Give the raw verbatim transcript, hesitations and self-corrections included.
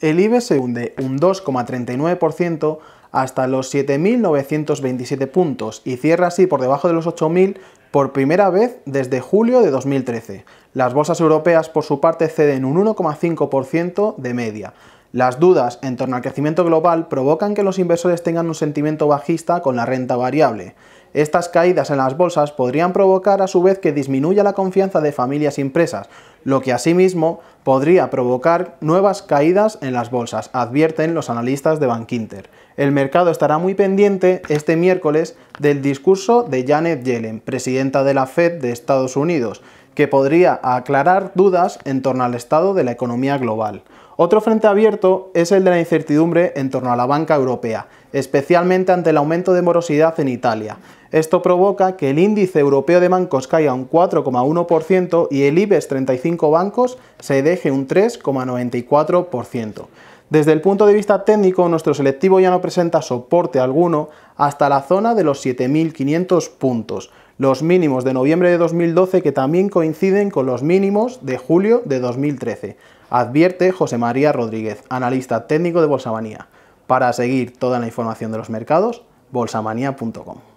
El IBEX se hunde un dos coma treinta y nueve por ciento hasta los siete mil novecientos veintisiete puntos y cierra así por debajo de los ocho mil por primera vez desde julio de dos mil trece. Las bolsas europeas, por su parte, ceden un uno coma cinco por ciento de media. Las dudas en torno al crecimiento global provocan que los inversores tengan un sentimiento bajista con la renta variable. Estas caídas en las bolsas podrían provocar a su vez que disminuya la confianza de familias y empresas, lo que asimismo podría provocar nuevas caídas en las bolsas, advierten los analistas de Bankinter. El mercado estará muy pendiente este miércoles del discurso de Janet Yellen, presidenta de la Fed de Estados Unidos, que podría aclarar dudas en torno al estado de la economía global. Otro frente abierto es el de la incertidumbre en torno a la banca europea, especialmente ante el aumento de morosidad en Italia. Esto provoca que el índice europeo de bancos caiga un cuatro coma uno por ciento y el IBEX treinta y cinco bancos se deje un tres coma noventa y cuatro por ciento. Desde el punto de vista técnico, nuestro selectivo ya no presenta soporte alguno hasta la zona de los siete mil quinientos puntos, los mínimos de noviembre de dos mil doce que también coinciden con los mínimos de julio de dos mil trece, advierte José María Rodríguez, analista técnico de Bolsamanía. Para seguir toda la información de los mercados, bolsamanía punto com.